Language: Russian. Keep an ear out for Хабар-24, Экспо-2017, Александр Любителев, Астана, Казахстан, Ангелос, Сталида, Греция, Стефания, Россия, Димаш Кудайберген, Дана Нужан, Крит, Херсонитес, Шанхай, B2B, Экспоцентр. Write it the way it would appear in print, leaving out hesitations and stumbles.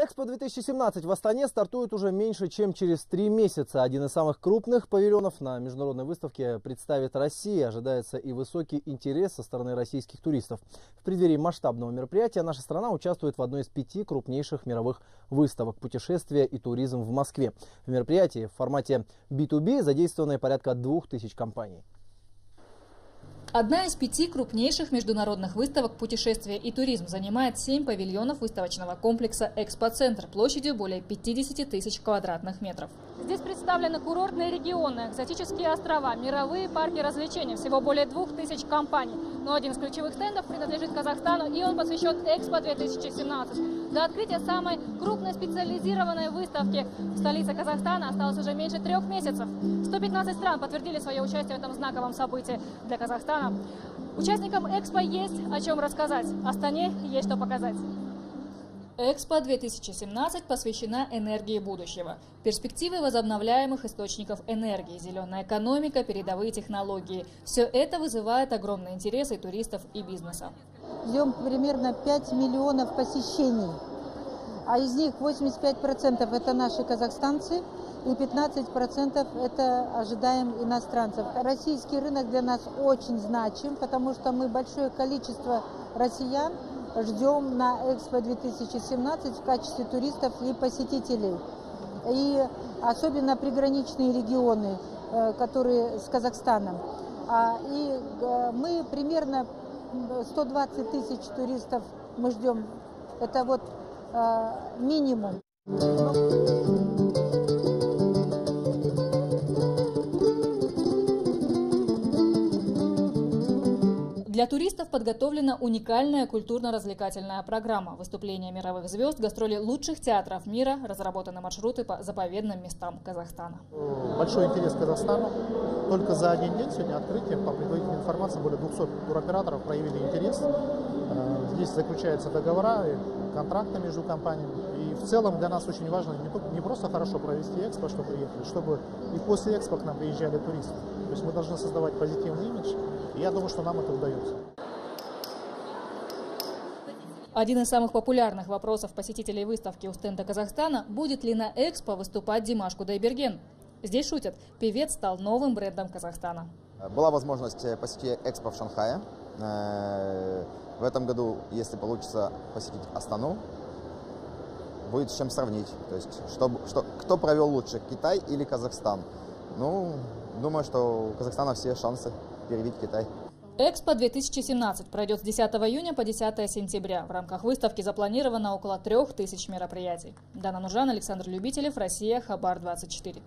Экспо-2017 в Астане стартует уже меньше, чем через 3 месяца. Один из самых крупных павильонов на международной выставке представит Россия. Ожидается и высокий интерес со стороны российских туристов. В преддверии масштабного мероприятия наша страна участвует в одной из 5 крупнейших мировых выставок «Путешествия и туризм» в Москве. В мероприятии в формате B2B задействованы порядка 2000 компаний. Одна из 5 крупнейших международных выставок «Путешествия и туризм» занимает 7 павильонов выставочного комплекса «Экспоцентр» площадью более 50 тысяч квадратных метров. Здесь представлены курортные регионы, экзотические острова, мировые парки развлечений, всего более 2000 компаний. Но один из ключевых стендов принадлежит Казахстану, и он посвящен Экспо-2017. До открытия самой крупной специализированной выставки в столице Казахстана осталось уже меньше 3 месяцев. 115 стран подтвердили свое участие в этом знаковом событии для Казахстана. Участникам Экспо есть о чем рассказать, Астане есть что показать. Экспо-2017 посвящена энергии будущего. Перспективы возобновляемых источников энергии, зеленая экономика, передовые технологии. Все это вызывает огромный интерес и туристов, и бизнеса. Ждем примерно 5 миллионов посещений, а из них 85% это наши казахстанцы. И 15% это ожидаем иностранцев. Российский рынок для нас очень значим, потому что мы большое количество россиян ждем на Экспо-2017 в качестве туристов и посетителей. И особенно приграничные регионы, которые с Казахстаном. И мы примерно 120 тысяч туристов мы ждем. Это вот минимум. Для туристов подготовлена уникальная культурно-развлекательная программа. Выступления мировых звезд, гастроли лучших театров мира, разработаны маршруты по заповедным местам Казахстана. Большой интерес к Казахстану. Только за один день сегодня открытием, по предварительной информации, более 200 туроператоров проявили интерес. Здесь заключаются договора, контракты между компаниями. И в целом для нас очень важно не просто хорошо провести экспо, что приехали, чтобы и после экспо к нам приезжали туристы. То есть мы должны создавать позитивный имидж, и я думаю, что нам это удается. Один из самых популярных вопросов посетителей выставки у стенда Казахстана – будет ли на экспо выступать Димаш Кудайберген? Здесь шутят, певец стал новым брендом Казахстана. Была возможность посетить экспо в Шанхае. В этом году, если получится посетить Астану, будет с чем сравнить. То есть, кто провел лучше, Китай или Казахстан? Ну, думаю, что у Казахстана все шансы перебить Китай. Экспо-2017 пройдет с 10 июня по 10 сентября. В рамках выставки запланировано около 3000 мероприятий. Дана Нужан, Александр Любителев, Россия, Хабар-24.